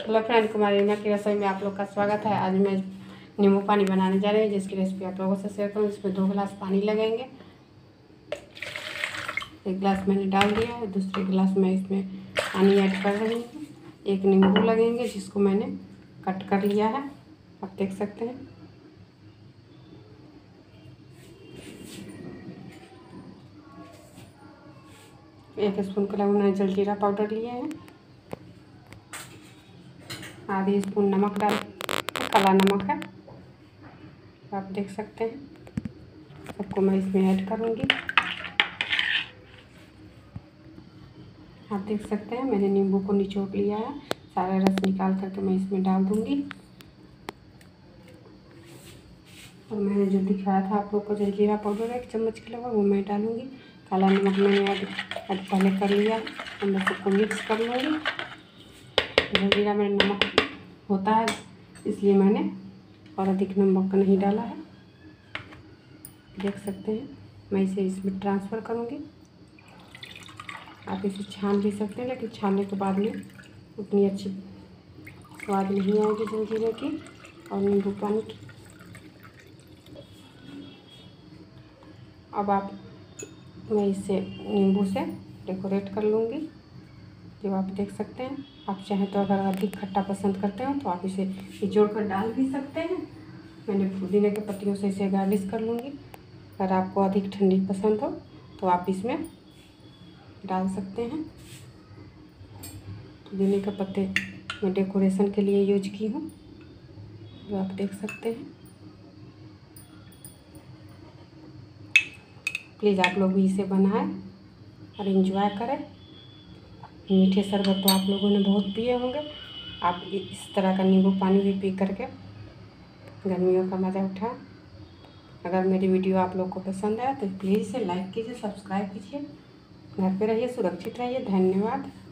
Hello friend, कुमारी की रसोई में आप लोग का स्वागत है। आज मैं नींबू पानी बनाने जा रही हूँ, जिसकी रेसिपी आप लोगों से शेयर करूँ। इसमें 2 गिलास पानी लगेंगे। 1 गिलास मैंने डाल दिया है, दूसरे गिलास में इसमें पानी ऐड कर रही हूँ। 1 नींबू लगेंगे, जिसको मैंने कट कर लिया है, आप देख सकते हैं। एक स्पून के लगभग मैंने जलजीरा पाउडर लिए हैं। आधी स्पून नमक डाल, काला नमक है, आप देख सकते हैं। सबको मैं इसमें ऐड करूँगी। आप देख सकते हैं मैंने नींबू को निचोड़ लिया है, सारा रस निकाल करके मैं इसमें डाल दूँगी। और मैंने जो दिखाया था आप लोग को जलजीरा पाउडर 1 चम्मच के लगभग, वो मैं डालूँगी। काला नमक मैंने ऐड पहले कर लिया, तो मैं सबको मिक्स कर लूँगी। जलजीरा में नमक होता है, इसलिए मैंने और अधिक नमक नहीं डाला है, देख सकते हैं। मैं इसे इसमें ट्रांसफ़र करूँगी। आप इसे छान भी सकते हैं, लेकिन छानने के बाद में उतनी अच्छी स्वाद नहीं आएगी जलजीरे की और नींबू पानी की। अब आप मैं इसे नींबू से डेकोरेट कर लूँगी, जो आप देख सकते हैं। आप चाहें तो अगर अधिक खट्टा पसंद करते हो तो आप इसे निचोड़ कर डाल भी सकते हैं। मैंने पुदीने के पत्तियों से इसे गार्निश कर लूँगी। अगर आपको अधिक ठंडी पसंद हो तो आप इसमें डाल सकते हैं। पुदीने के पत्ते मैं डेकोरेशन के लिए यूज की हूँ, जो आप देख सकते हैं। प्लीज़ आप लोग भी इसे बनाएं और इन्जॉय करें। मीठे शरबत तो आप लोगों ने बहुत पिए होंगे। आप इस तरह का नींबू पानी भी पी करके गर्मियों का मज़ा उठाएं। अगर मेरी वीडियो आप लोग को पसंद आए तो प्लीज़ इसे लाइक कीजिए, सब्सक्राइब कीजिए। घर पे रहिए, सुरक्षित रहिए। धन्यवाद।